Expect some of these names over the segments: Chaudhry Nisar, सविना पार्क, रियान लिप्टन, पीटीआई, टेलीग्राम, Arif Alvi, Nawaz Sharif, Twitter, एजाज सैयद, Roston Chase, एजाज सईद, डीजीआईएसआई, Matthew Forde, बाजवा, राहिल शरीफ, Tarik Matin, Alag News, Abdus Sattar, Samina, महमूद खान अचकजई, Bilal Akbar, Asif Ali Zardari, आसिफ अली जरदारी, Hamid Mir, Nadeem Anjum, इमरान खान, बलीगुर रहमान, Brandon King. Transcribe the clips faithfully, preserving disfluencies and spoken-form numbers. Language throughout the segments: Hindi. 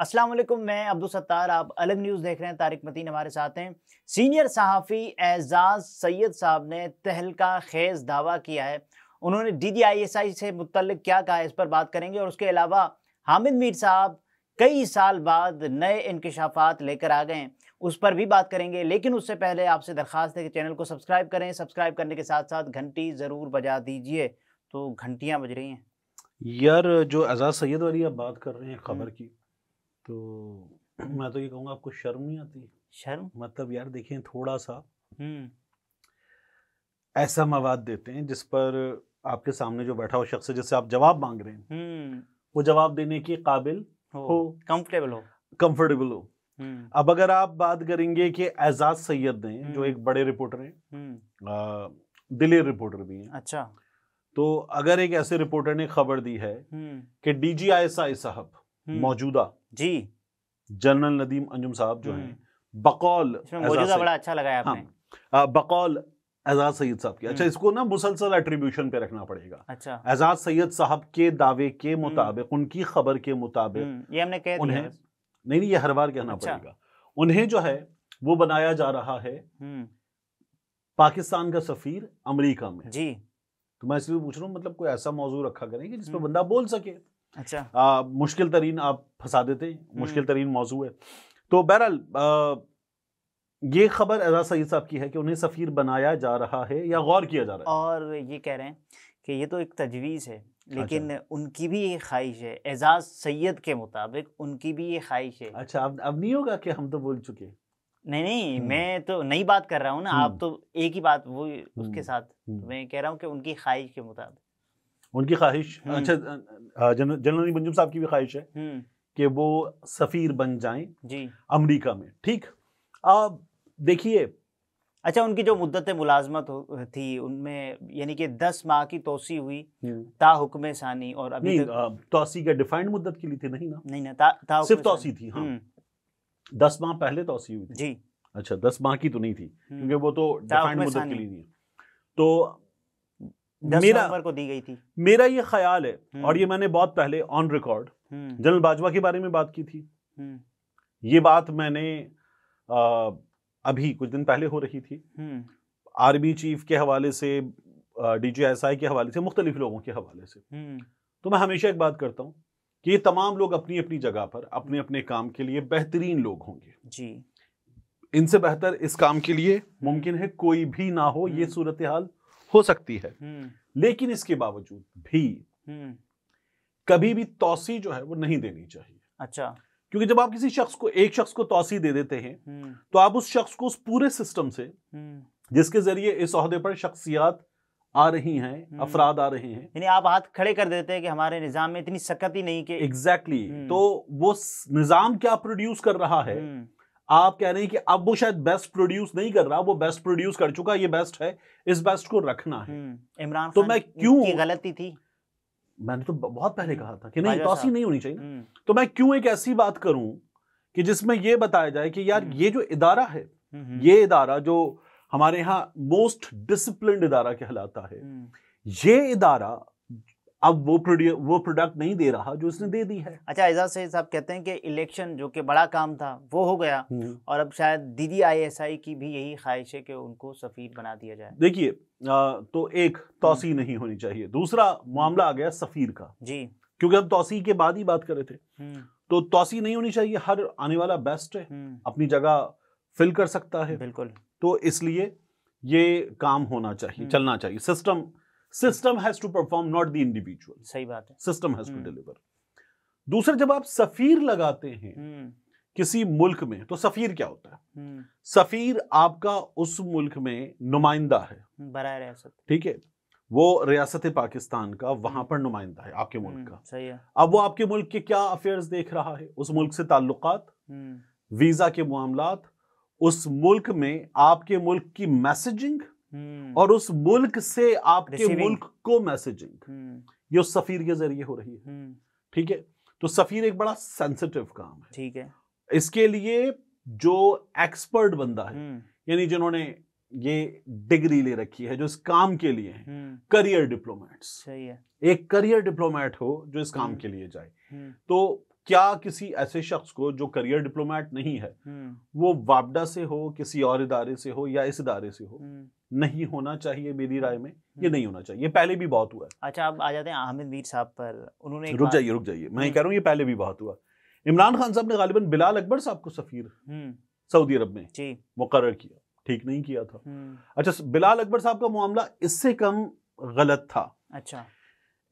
अस्सलाम वालेकुम, मैं अब्दुस सत्तार, आप अलग न्यूज़ देख रहे हैं। तारिक मतीन हमारे साथ हैं। सीनियर सहाफ़ी एजाज सैयद साहब ने तहलका खेज दावा किया है। उन्होंने D G I S I से मुतल्लिक क्या कहा है, इस पर बात करेंगे। और उसके अलावा हामिद मीर साहब कई साल बाद नए इंकशाफात लेकर आ गए हैं, उस पर भी बात करेंगे। लेकिन उससे पहले आपसे दरख्वास्त है कि चैनल को सब्सक्राइब करें, सब्सक्राइब करने के साथ साथ घंटी ज़रूर बजा दीजिए। तो घंटियाँ बज रही हैं यार। जो एजाज सैयद वाली आप बात कर रहे हैं खबर की, तो मैं तो ये कहूँगा आपको शर्म नहीं आती? शर्म मतलब यार देखें, थोड़ा सा ऐसा मवाद देते हैं जिस पर आपके सामने जो बैठा हो शख्स जिससे आप जवाब मांग रहे हैं वो जवाब देने के काबिल हो, कंफर्टेबल हो कंफर्टेबल हो अब अगर आप बात करेंगे कि एजाज सैयद ने, जो एक बड़े रिपोर्टर हैं, दिलेर रिपोर्टर भी हैं, अच्छा, तो अगर एक ऐसे रिपोर्टर ने खबर दी है कि डीजीआईएसआई साहब मौजूदा जी जनरल नदीम अंजुम साहब जो हैं बकौल मौजूदा, बड़ा अच्छा लगाया आपने, बकौल एजाज सैयद साहब की, अच्छा इसको ना मुसलसल एट्रीब्यूशन पे रखना पड़ेगा, अच्छा एजाज सैयद साहब के दावे के मुताबिक, उनकी खबर के मुताबिक, ये हमने कह दिया उन्हें, नहीं नहीं ये हर बार कहना अच्छा। पड़ेगा उन्हें, जो है वो बनाया जा रहा है पाकिस्तान का सफीर अमेरिका में जी। तो मैं इसलिए पूछ रहा हूँ, मतलब कोई ऐसा मौजूद रखा करेंगे जिसपे बंदा बोल सके। अच्छा आ, मुश्किल तरीन आप फंसा देते, मुश्किल तरीन मौजूद है। तो बहरहाल ये खबर एजाज सईद साहब की है कि उन्हें सफ़ीर बनाया जा रहा है या गौर किया जा रहा है, और ये कह रहे हैं कि ये तो एक तजवीज़ है, लेकिन अच्छा। उनकी भी ये ख्वाहिश है, एजाज सैयद के मुताबिक उनकी भी ये ख्वाहिश है। अच्छा, अब अब नहीं होगा कि हम तो बोल चुके? नहीं नहीं, मैं तो नई बात कर रहा हूँ ना, आप तो एक ही बात वो उसके साथ, मैं कह रहा हूँ कि उनकी ख्वाहिश के मुताबिक, उनकी ख्वाहिश, अच्छा जनरल मंजूर साहब की भी ख्वाहिश है कि वो सफ़ीर बन जाएं जी अमरीका में। ठीक, अब देखिए, अच्छा उनकी जो मुद्दत मुलाजमत थी उनमें यानी कि दस माह की तोसी हुई ताहुक्मे सानी, और अभी नहीं, तक... तोसी का डिफाइंड मुद्दत के लिए थी नहीं ना? नहीं ना, ता, ता सिर्फ तोसी थी। हाँ, दस माह पहले तोसी हुई थी जी। अच्छा, दस माह की तो नहीं थी क्योंकि वो तो डिफाइंड मुद्दत के लिए थी, तो मेरा को दी गई थी। मेरा ये ख्याल है, और ये मैंने बहुत पहले ऑन रिकॉर्ड जनरल बाजवा के बारे में बात की थी, ये बात मैंने अभी कुछ दिन पहले हो रही थी, आर्मी चीफ के हवाले से, डीजीआईएसआई के हवाले से, मुख्तलिफ लोगों के हवाले से। तो मैं हमेशा एक बात करता हूँ कि ये तमाम लोग अपनी अपनी जगह पर अपने अपने काम के लिए बेहतरीन लोग होंगे जी, इनसे बेहतर इस काम के लिए मुमकिन है कोई भी ना हो, ये सूरत हाल हो सकती है। लेकिन इसके बावजूद भी कभी भी तोसी जो है वो नहीं देनी चाहिए। अच्छा, क्योंकि जब आप किसी शख्स को, एक शख्स को तोसी दे देते हैं तो आप उस शख्स को उस पूरे सिस्टम से जिसके जरिए इस ओहदे पर शख्सियात आ रही हैं, अफराद आ रहे हैं, यानी आप हाथ खड़े कर देते हैं कि हमारे निजाम में इतनी सख्ती नहीं कि एग्जैक्टली exactly, तो वो निजाम क्या प्रोड्यूस कर रहा है, आप कह रहे हैं कि अब वो शायद बेस्ट प्रोड्यूस नहीं कर रहा, वो बेस्ट प्रोड्यूस कर चुका, ये बेस्ट है, इस बेस्ट को रखना है। इमरान तो मैं क्यों, गलती थी, मैंने तो बहुत पहले कहा था कि नहीं तोसी नहीं होनी चाहिए ना, तो मैं क्यों एक ऐसी बात करूं कि जिसमें यह बताया जाए कि यार ये जो इदारा है, ये इदारा जो हमारे यहाँ मोस्ट डिसिप्लिन्ड इदारा कहलाता है, ये इदारा अब वो प्रोड्यू वो प्रोडक्ट नहीं दे रहा जो इसने दे दी है। अच्छा, एजाज सैयद साहब कहते हैं कि इलेक्शन जो कि बड़ा काम था वो हो गया, और अब शायद दीदी आई एस आई की भी यही ख्वाहिश है कि उनको सफ़ीर बना दिया जाए। देखिए, तो एक तोसी नहीं होनी चाहिए, दूसरा मामला आ गया सफ़ीर का जी, क्योंकि हम तोसी के बाद ही बात कर रहे थे, तो तोसी नहीं होनी चाहिए, हर आने वाला बेस्ट है, अपनी जगह फिल कर सकता है, बिल्कुल, तो इसलिए ये काम होना चाहिए, चलना चाहिए। System system has to perform, not the individual. सही बात है, सिस्टम हैज टू डिलीवर। दूसरा, जब आप सफीर लगाते हैं किसी मुल्क में, तो सफीर क्या होता है? सफीर आपका उस मुल्क में नुमाइंदा है, बराए रियासत, ठीक है, वो रियासत पाकिस्तान का वहां पर नुमाइंदा है आपके मुल्क का। सही है, अब वो आपके मुल्क के क्या अफेयर्स देख रहा है, उस मुल्क से ताल्लुकात, वीजा के मामलात, उस मुल्क में आपके मुल्क की मैसेजिंग, और उस मुल्क से आपके मुल्क को मैसेजिंग, ये उस सफीर के जरिए हो रही है। ठीक है, तो सफीर एक बड़ा सेंसिटिव काम है। ठीक है, इसके लिए जो एक्सपर्ट बंदा है, यानी जिन्होंने ये डिग्री ले रखी है, जो इस काम के लिए है, करियर डिप्लोमेट्स, सही है, एक करियर डिप्लोमेट हो जो इस काम के लिए जाए। तो क्या किसी ऐसे शख्स को जो करियर डिप्लोमेट नहीं है, वो वापडा से हो, किसी और इदारे से हो या इस इदारे से हो, नहीं होना चाहिए। मेरी राय में ये नहीं होना चाहिए, पहले भी बहुत हुआ है। अच्छा, अब आ जाते हैं हामिद मीर साहब पर। उन्होंने रुक जाइए रुक जाइए मैं कह रहा हूँ ये पहले भी बहुत हुआ। इमरान खान साहब ने गालिबन बिलाल अकबर साहब को सफीर सऊदी अरब में मुकर्रर किया, ठीक नहीं किया था। अच्छा, बिलाल अकबर साहब का मामला इससे कम गलत था। अच्छा,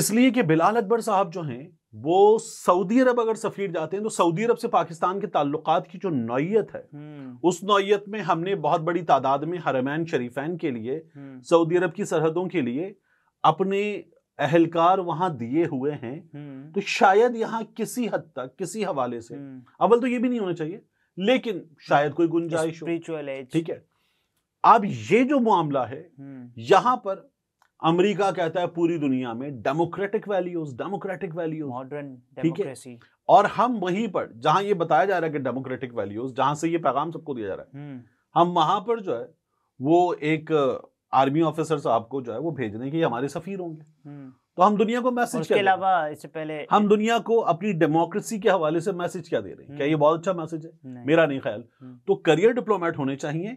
इसलिए कि बिलाल अकबर साहब जो हैं वो सऊदी अरब अगर सफीर जाते हैं तो सऊदी अरब से पाकिस्तान के ताल्लुकात की जो नौयत है, उस नौयत में हमने बहुत बड़ी तादाद में हरमैन शरीफैन के लिए, सऊदी अरब की सरहदों के लिए अपने अहलकार वहां दिए हुए हैं। तो शायद यहाँ किसी हद तक, किसी हवाले से अव्वल तो ये भी नहीं होना चाहिए, लेकिन शायद कोई गुंजाइश हो, ठीक है। अब ये जो मामला है, यहां पर अमेरिका कहता है पूरी दुनिया में democratic values, democratic values, modern democracy, और हम वहीं पर जहां ये बताया जा रहा है कि डेमोक्रेटिक वैल्यूज, जहां से ये पैगाम सबको दिया जा रहा है, हम वहां पर जो है वो एक आर्मी ऑफिसर साहब को जो है वो भेजने के हमारे सफीर होंगे। तो हम दुनिया को मैसेज, इसके अलावा इससे पहले हम दुनिया को अपनी डेमोक्रेसी के हवाले से मैसेज क्या दे रहे हैं? क्या ये बहुत अच्छा मैसेज है? मेरा नहीं ख्याल। तो करियर डिप्लोमेट होने चाहिए,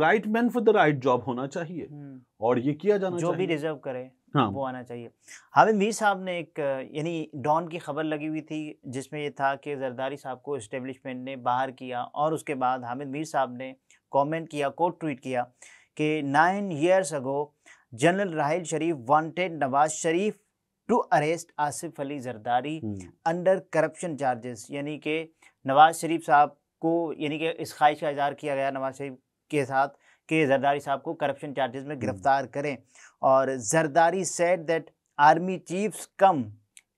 right man for the right job होना चाहिए, और ये किया जाना जो चाहिए। भी रिजर्व करे हाँ। वो आना चाहिए। हामिद मीर साहब ने एक यानी डॉन की खबर लगी हुई थी जिसमें ये था कि जरदारी साहब को इस्टेब्लिशमेंट ने बाहर किया, और उसके बाद हामिद मीर साहब ने कॉमेंट किया, कोट ट्वीट किया कि nine years ago general राहिल शरीफ wanted Nawaz Sharif to arrest आसिफ अली जरदारी under corruption charges. यानी कि नवाज शरीफ साहब को, यानी कि इस ख्वाहिश का इजहार किया गया नवाज शरीफ के साथ कि जरदारी साहब को करप्शन चार्जेस में गिरफ्तार करें। और Zardari said that army chiefs come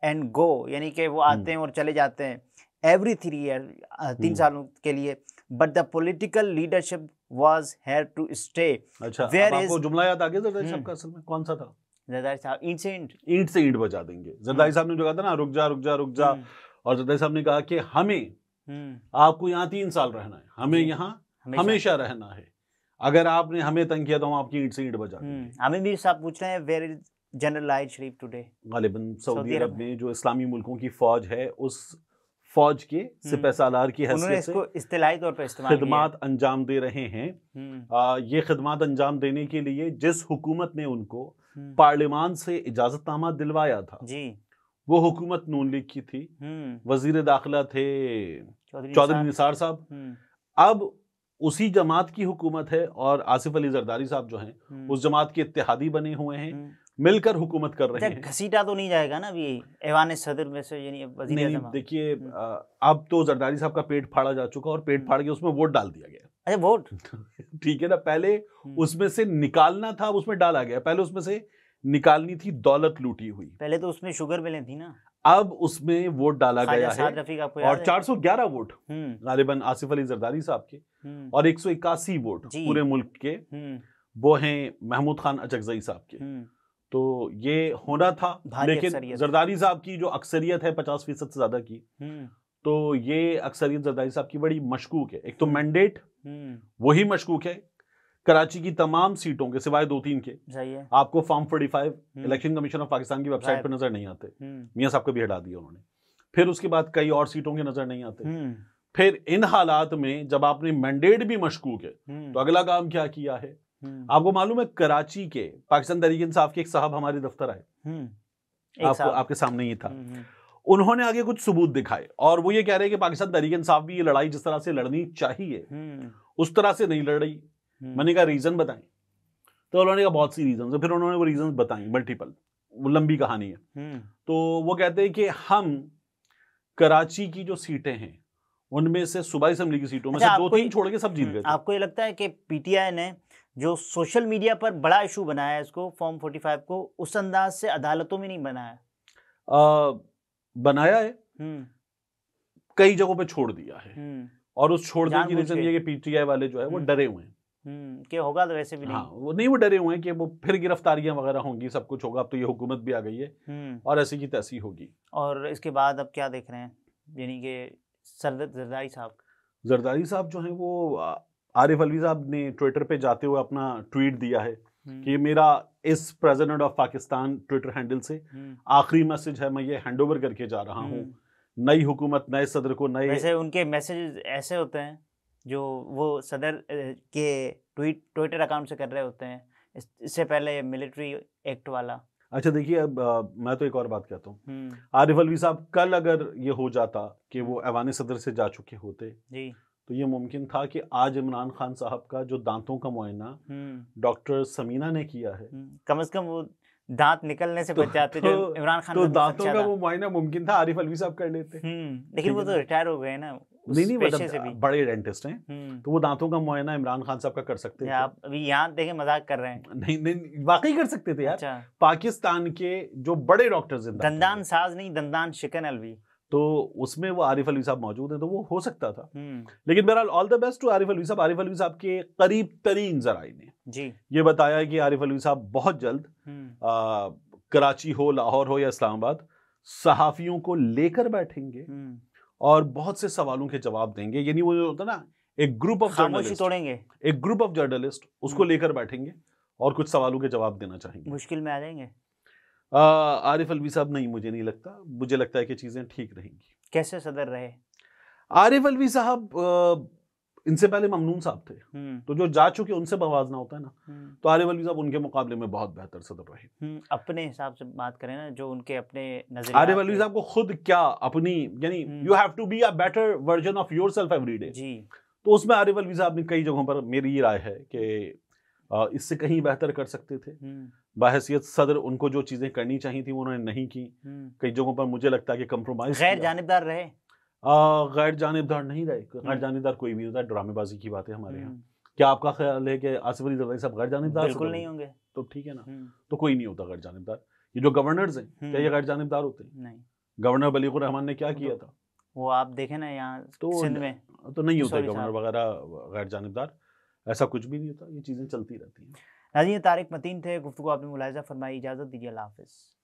and go, यानी कि वो आते हैं और चले जाते हैं एवरी थ्री ईयर, तीन सालों के लिए, but the political leadership was here to stay. अच्छा, आपको जुमला याद आ गया जरदारी साहब का? असल में कौन सा था? जरदारी साहब ईंट से ईंट, ईंट से ईंट बजा देंगे। जरदारी साहब ने जो कहा था ना, रुक जा रुक जा रुक जा, और जरदारी साहब ने कहा कि हमें, आपको यहाँ तीन साल रहना है, हमें यहाँ हमेशा रहना है, अगर आपने हमें तंग किया तो हम आपकी ईंट से ईंट बजा देंगे। हमें भी साहब पूछ रहे हैं where is general राहिल शरीफ today? गालिबन सऊदी अरब में जो इस्लामी मुल्कों की फौज है, उस फौज के सिपहसालार की हैसियत से इस्तिलाही तौर पर इस्तेमाल खिदमात अंजाम दे रहे हैं। आ, ये खिदमात अंजाम देने के लिए जिस हुकूमत ने उनको पार्लियामान से इजाजतनामा दिलवाया था जी, वो हुकूमत नून लीग की थी। वजीर दाखिला थे चौधरी निसार साहब। अब उसी जमात की हुकूमत है और आसिफ अली जरदारी साहब जो हैं उस जमात के इत्तेहादी बने हुए हैं, मिलकर हुकूमत कर रहे हैं। घसीटा तो नहीं जाएगा ना अभी ऐवान सदर में से? यानी देखिए, अब तो जरदारी साहब का पेट फाड़ा जा चुका और पेट फाड़ के उसमें वोट डाल दिया गया। अरे वोट ठीक है ना, पहले उसमें से निकालना था, उसमें डाला गया। पहले उसमें से निकालनी थी दौलत लूटी हुई, पहले तो उसमें शुगर मिलें थी ना, अब उसमें वोट डाला गया है। और चार सौ ग्यारह वोट गालिबन आसिफ अली जरदारी साहब के, और एक सौ इक्यासी वोट पूरे मुल्क के वो हैं महमूद खान अचकजई साहब के। तो ये होना था, लेकिन जरदारी साहब की जो अक्सरियत है पचास फीसद से ज्यादा की, तो ये अक्सरियत जरदारी साहब की बड़ी मशकूक है। एक तो मैंडेट वही मशकूक है, कराची की तमाम सीटों के सिवाय दो तीन के आपको फॉर्म पैंतालीस इलेक्शन कमीशन ऑफ पाकिस्तान की वेबसाइट पर नजर नहीं आते। मियां साहब को भी हटा दिया उन्होंने। फिर उसके बाद कई और सीटों के नजर नहीं आते। फिर इन हालात में जब आपने मैंडेट भी मशकूक है, तो अगला काम क्या किया है? आपको मालूम है कराची के पाकिस्तान तहरीक इंसाफ के एक साहब हमारे दफ्तर आए, आपको आपके सामने ही था, उन्होंने आगे कुछ सबूत दिखाए और वो ये कह रहे हैं कि पाकिस्तान तहरीक इंसाफ भी ये लड़ाई जिस तरह से लड़नी चाहिए उस तरह से नहीं लड़ रही। मैंने कहा रीजन बताएं, तो उन्होंने कहा बहुत सी रीजन। फिर उन्होंने वो रीजन बताई मल्टीपल, वो लंबी कहानी है। तो वो कहते हैं कि हम कराची की जो सीटें हैं उनमें से सूबाई असेंबली की सीटों में से दो तीन छोड़ के सब जीत गए। आपको ये लगता है कि पीटीआई ने जो सोशल मीडिया पर बड़ा इशू बनाया है, इसको फॉर्म पैंतालीस को उस अंदाज से अदालतों में नहीं बनाया? आ, बनाया है, कई जगहों पे छोड़ दिया है, और उस छोड़ देने की वजह ये है कि पीटीआई वाले जो है वो डरे हुए हैं कि होगा तो वैसे भी नहीं। हाँ, वो नहीं, वो डरे हुए हैं कि वो फिर गिरफ्तारियां वगैरह होंगी, सब कुछ होगा, अब तो ये हुकूमत भी आ गई है और ऐसी की तैसी होगी। और इसके बाद अब क्या देख रहे हैं? यानी कि जरदारी साहब जरदारी साहब जो हैं वो, आरिफ अलवी साहब ने ट्विटर पे जाते हुए अपना ट्वीट दिया है कि मेरा इस president of Pakistan Twitter handle से आखिरी मैसेज है, मैं ये हैंडओवर करके जा रहा हूँ नई हुकूमत नए सदर को नए। वैसे उनके मैसेजेस ऐसे होते हैं जो वो सदर के ट्वीट ट्विटर अकाउंट से कर रहे होते हैं, इससे पहले मिलिट्री एक्ट वाला। अच्छा देखिए, अब आ, मैं तो एक और बात कहता हूँ, आरिफ अलवी साहब कल अगर ये हो जाता कि वो ऐवान सदर से जा चुके होते जी, तो ये मुमकिन था कि आज इमरान खान साहब का जो दांतों का मुआयना डॉक्टर समीना ने किया है, कम से कम वो दांत निकलने से तो, बच जाते तो, जो इमरान खान तो दांतों का वो मुआयना मुमकिन था आरिफ अलवी साहब कर लेते, लेकिन वो तो रिटायर हो गए ना। नहीं नहीं मतलब बड़े डेंटिस्ट हैं, तो वो दांतों का मुआयना इमरान खान साहब का कर सकते थे। आप अभी यहाँ देखें मजाक कर रहे हैं, नहीं नहीं वाकई कर सकते थे यार। अच्छा। पाकिस्तान के जो बड़े डॉक्टर्स हैं, दंदान साज नहीं दंदान शिकन अलवी, तो उसमें वो आरिफ अलवी साहब मौजूद हैं, तो वो हो सकता था। लेकिन बहरहाल all the best to Arif Alvi साहब। आरिफ अलवी साहब के करीब तरीन जराए ने जी ये बताया कि आरिफ अलवी साहब बहुत जल्द कराची हो, लाहौर हो या इस्लामाबाद, सहाफियों को लेकर बैठेंगे और बहुत से सवालों के जवाब देंगे। यानी वो जो होता ना एक ग्रुप ऑफ जर्नलिस्ट तोड़ेंगे, एक ग्रुप ऑफ जर्नलिस्ट उसको लेकर बैठेंगे और कुछ सवालों के जवाब देना चाहेंगे। मुश्किल में आ जाएंगे आरिफ अलवी साहब? नहीं, मुझे नहीं लगता। मुझे लगता है कि चीज़ें ठीक रहेंगी। कैसे सदर रहे आरिफ अलवी साहब? इनसे पहले ममनून साहब थे, तो जो जा चुके उनसे मवाजना होता है ना, तो आरिफ अलवी साहब उनके मुकाबले में बहुत बेहतर सदर रहे अपने हिसाब से। बात करें ना जो उनके अपने नजरिए, आरिफ अलवी साहब को खुद क्या अपनी यानी you have to be a better version of yourself every day जी, तो उसमें आरिफ अलवी साहब ने कई जगहों पर, मेरी ये राय है कि इससे कहीं बेहतर कर सकते थे। बाहसियत सदर उनको जो चीजें करनी चाहिए थी उन्होंने नहीं की, कई जगहों पर मुझे लगता है कि कंप्रोमाइज, गैर जानिबदार रहे। गैर जानिबदार नहीं रहे, गैर जानिबदार कोई भी होता है, ड्रामेबाजी की बात है हमारे यहाँ। क्या आपका ख्याल है कि आसिफ अली जरदारी साहब गैर जानिबदार? बिल्कुल नहीं होंगे, तो ठीक है ना, तो कोई नहीं होता गैर जानिबदार। ये जो गवर्नर्स हैं क्या ये गैर जानिबदार होते हैं? नहीं। गवर्नर बलीगुर रहमान ने क्या किया था वो आप देखे ना यहाँ सिंध में, तो नहीं होते गवर्नर वगैरह गैर जानिबदार, ऐसा कुछ भी नहीं होता, ये चीजें चलती रहती हैं। तारिक मतीन थे, गुफ्तगू आपने मुलाहिजा फरमाई। इजाजत दीजिए, अल्लाह हाफिज़।